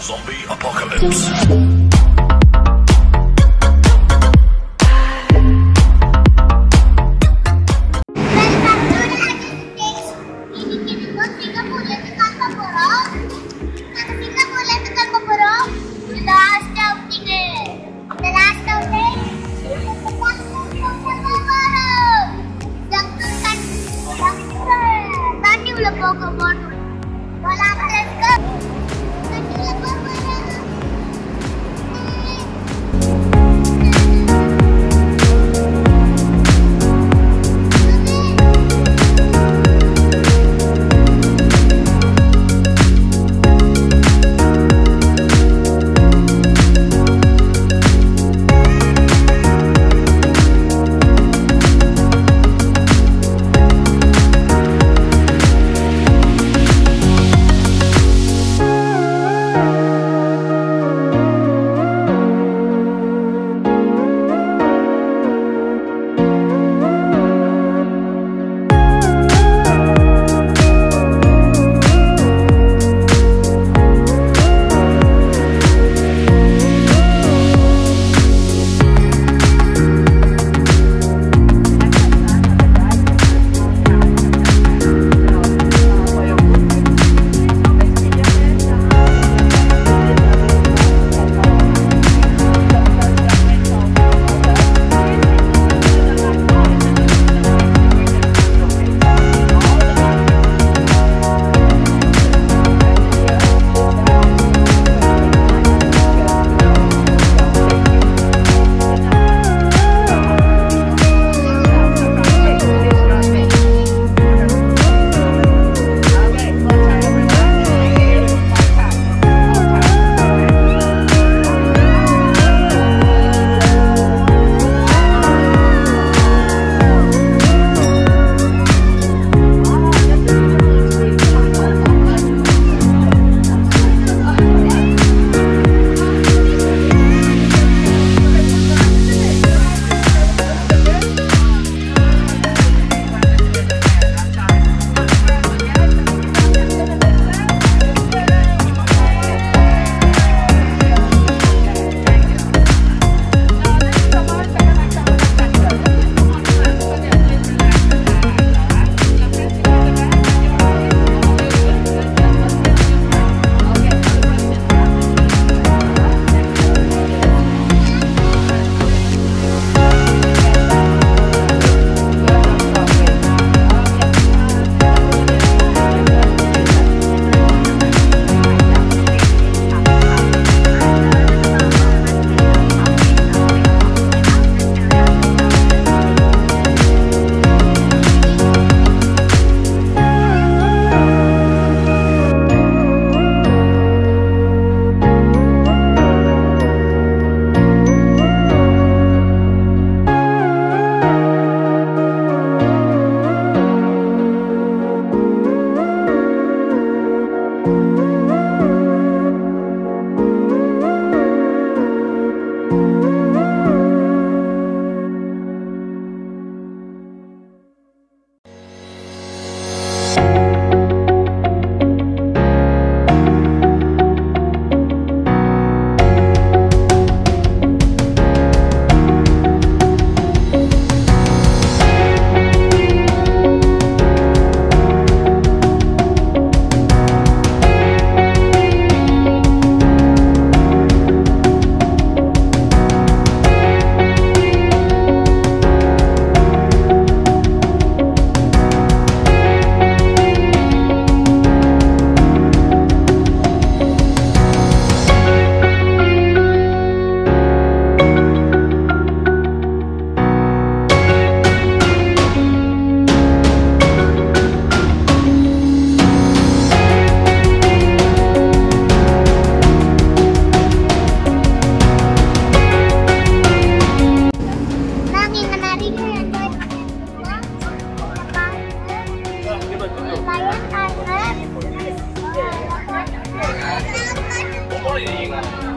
Zombie apocalypse. Thank you.